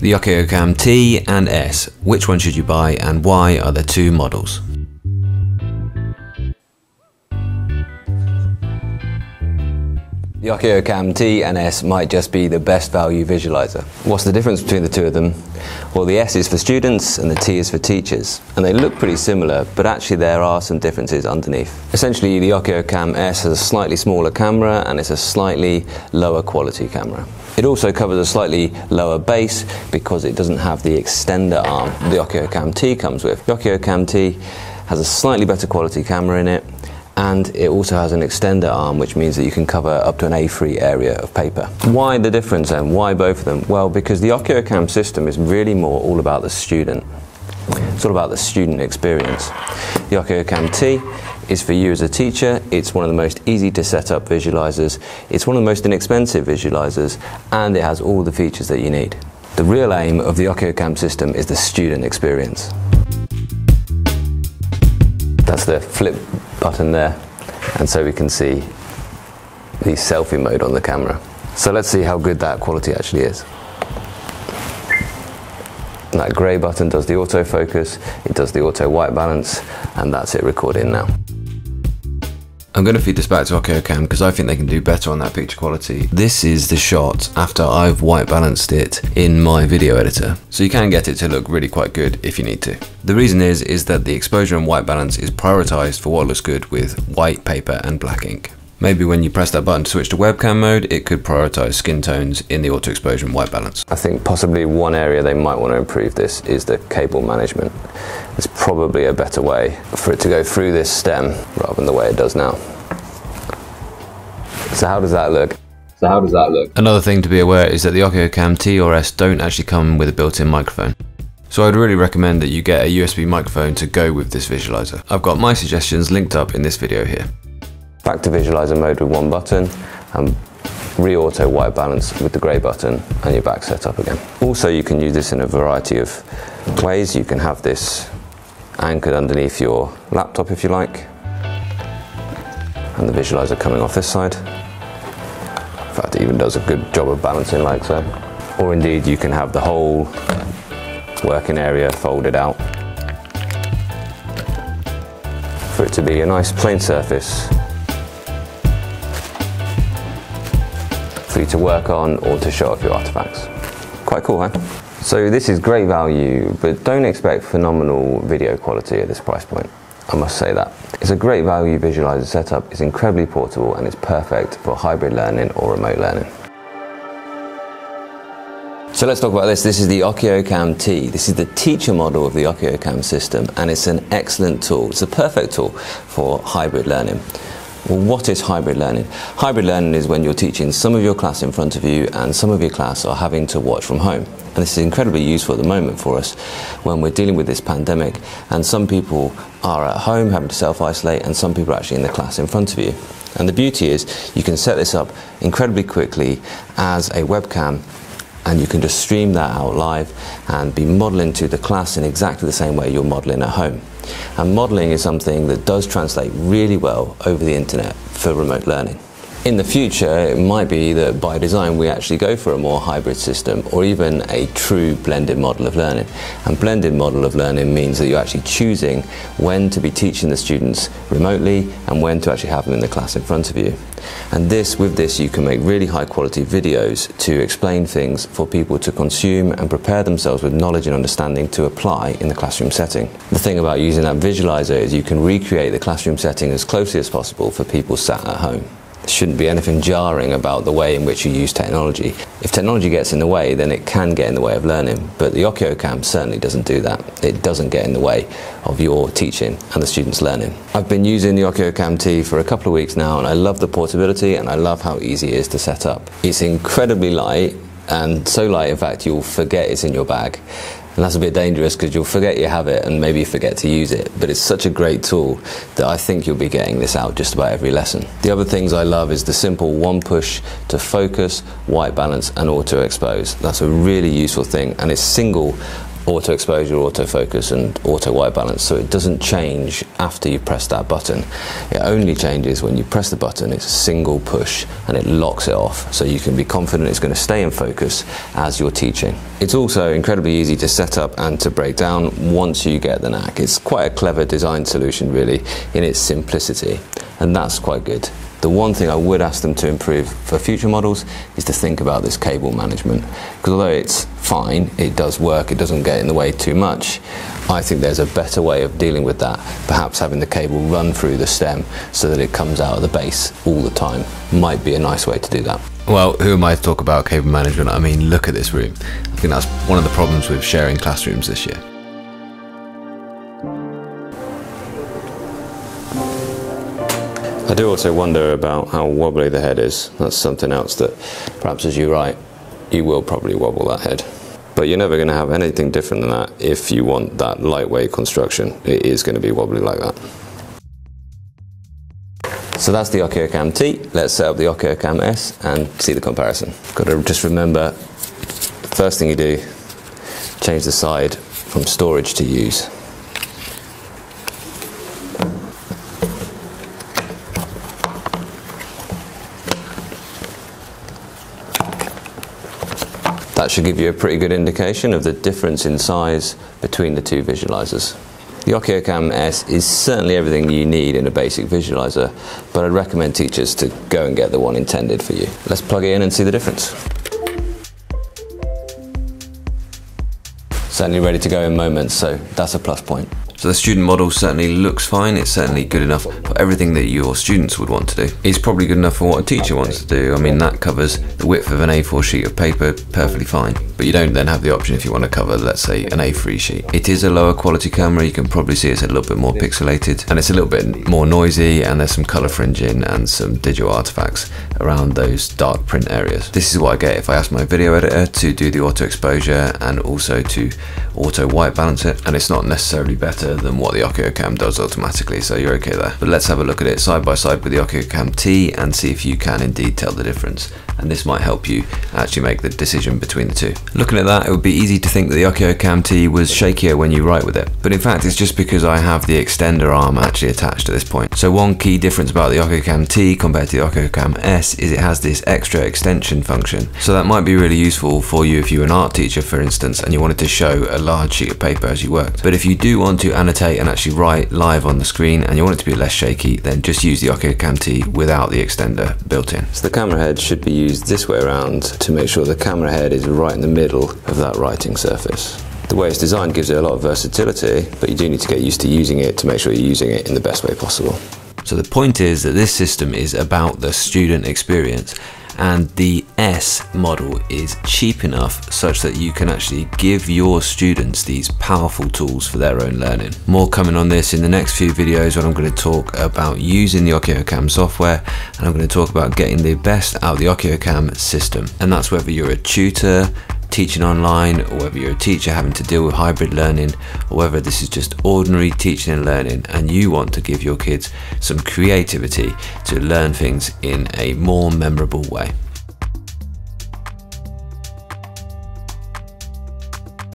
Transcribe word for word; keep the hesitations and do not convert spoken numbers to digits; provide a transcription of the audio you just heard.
the OkioCam T and S. Which one should you buy and why are there two models? The OkioCam T and S might just be the best value visualizer. What's the difference between the two of them? Well, the S is for students and the T is for teachers. And they look pretty similar, but actually there are some differences underneath. Essentially, the OkioCam S has a slightly smaller camera and it's a slightly lower quality camera. It also covers a slightly lower base because it doesn't have the extender arm the OkioCam T comes with. The OkioCam T has a slightly better quality camera in it, and it also has an extender arm, which means that you can cover up to an A three area of paper. Why the difference and why both of them? Well, because the OkioCam system is really more all about the student. It's all about the student experience. The OkioCam T is for you as a teacher. It's one of the most easy to set up visualizers. It's one of the most inexpensive visualizers, and it has all the features that you need. The real aim of the OkioCam system is the student experience. That's the flip button there, and so we can see the selfie mode on the camera. So let's see how good that quality actually is. And that grey button does the autofocus, it does the auto white balance, and that's it recording now. I'm going to feed this back to OkioCam because I think they can do better on that picture quality. This is the shot after I've white balanced it in my video editor. So you can get it to look really quite good if you need to. The reason is, is that the exposure and white balance is prioritized for what looks good with white paper and black ink. Maybe when you press that button to switch to webcam mode, it could prioritize skin tones in the auto exposure and white balance. I think possibly one area they might want to improve this is the cable management. It's probably a better way for it to go through this stem rather than the way it does now. So how does that look? So how does that look? Another thing to be aware is that the OkioCam T or S don't actually come with a built-in microphone. So I'd really recommend that you get a U S B microphone to go with this visualizer. I've got my suggestions linked up in this video here. Back to visualizer mode with one button, and re-auto white balance with the grey button, and you're back set up again. Also, you can use this in a variety of ways. You can have this anchored underneath your laptop if you like, and the visualizer coming off this side. In fact, it even does a good job of balancing like so. Or indeed, you can have the whole working area folded out for it to be a nice plain surface for you to work on or to show off your artifacts. Quite cool, eh? So this is great value, but don't expect phenomenal video quality at this price point. I must say that. It's a great value visualizer setup, it's incredibly portable, and it's perfect for hybrid learning or remote learning. So let's talk about this. This is the OkioCam T. This is the teacher model of the OkioCam system, and it's an excellent tool. It's a perfect tool for hybrid learning. Well, what is hybrid learning? Hybrid learning is when you're teaching some of your class in front of you and some of your class are having to watch from home. And this is incredibly useful at the moment for us when we're dealing with this pandemic and some people are at home having to self-isolate and some people are actually in the class in front of you. And the beauty is you can set this up incredibly quickly as a webcam, and you can just stream that out live and be modeling to the class in exactly the same way you're modeling at home. And modeling is something that does translate really well over the internet for remote learning. In the future, it might be that by design we actually go for a more hybrid system or even a true blended model of learning. And blended model of learning means that you're actually choosing when to be teaching the students remotely and when to actually have them in the class in front of you. And this, with this, you can make really high quality videos to explain things for people to consume and prepare themselves with knowledge and understanding to apply in the classroom setting. The thing about using that visualizer is you can recreate the classroom setting as closely as possible for people sat at home. There shouldn't be anything jarring about the way in which you use technology. If technology gets in the way, then it can get in the way of learning, but the OkioCam certainly doesn't do that. It doesn't get in the way of your teaching and the students' learning. I've been using the OkioCam T for a couple of weeks now, and I love the portability and I love how easy it is to set up. It's incredibly light, and so light in fact you'll forget it's in your bag. And that's a bit dangerous because you'll forget you have it and maybe you forget to use it. But it's such a great tool that I think you'll be getting this out just about every lesson. The other things I love is the simple one push to focus, white balance and auto expose. That's a really useful thing, and it's single auto exposure, auto focus and auto white balance, so it doesn't change after you press that button. It only changes when you press the button. It's a single push and it locks it off, so you can be confident it's going to stay in focus as you're teaching. It's also incredibly easy to set up and to break down once you get the knack. It's quite a clever design solution really in its simplicity, and that's quite good. The one thing I would ask them to improve for future models is to think about this cable management, because although it's fine, it does work, it doesn't get in the way too much, I think there's a better way of dealing with that. Perhaps having the cable run through the stem so that it comes out of the base all the time might be a nice way to do that. Well, who am I to talk about cable management? I mean, look at this room. I think that's one of the problems with sharing classrooms this year. I do also wonder about how wobbly the head is. That's something else that perhaps as you write, you will probably wobble that head. But you're never going to have anything different than that if you want that lightweight construction. It is going to be wobbly like that. So that's the OkioCam T. Let's set up the OkioCam S and see the comparison. Got to just remember, first thing you do, change the side from storage to use. That should give you a pretty good indication of the difference in size between the two visualizers. The OkioCam S is certainly everything you need in a basic visualizer, but I'd recommend teachers to go and get the one intended for you. Let's plug it in and see the difference. Certainly ready to go in moments, so that's a plus point. So the student model certainly looks fine. It's certainly good enough for everything that your students would want to do. It's probably good enough for what a teacher wants to do. I mean, that covers the width of an A four sheet of paper perfectly fine, but you don't then have the option if you want to cover, let's say, an A three sheet. It is a lower quality camera. You can probably see it's a little bit more pixelated and it's a little bit more noisy, and there's some color fringing and some digital artifacts around those dark print areas. This is what I get if I ask my video editor to do the auto exposure and also to auto white balance it, and it's not necessarily better than what the OkioCam does automatically, so you're okay there. But let's have a look at it side by side with the OkioCam T and see if you can indeed tell the difference, and this might help you actually make the decision between the two. Looking at that, it would be easy to think that the OkioCam T was shakier when you write with it, but in fact it's just because I have the extender arm actually attached at this point. So one key difference about the OkioCam T compared to the OkioCam S is it has this extra extension function, so that might be really useful for you if you're an art teacher, for instance, and you wanted to show a large sheet of paper as you worked. But if you do want to annotate and actually write live on the screen and you want it to be less shaky, then just use the OkioCam T without the extender built in. So the camera head should be used this way around to make sure the camera head is right in the middle of that writing surface. The way it's designed gives it a lot of versatility, but you do need to get used to using it to make sure you're using it in the best way possible. So the point is that this system is about the student experience, and the S model is cheap enough such that you can actually give your students these powerful tools for their own learning. More coming on this in the next few videos when I'm going to talk about using the OkioCam software, and I'm going to talk about getting the best out of the OkioCam system. And that's whether you're a tutor teaching online, or whether you're a teacher having to deal with hybrid learning, or whether this is just ordinary teaching and learning and you want to give your kids some creativity to learn things in a more memorable way.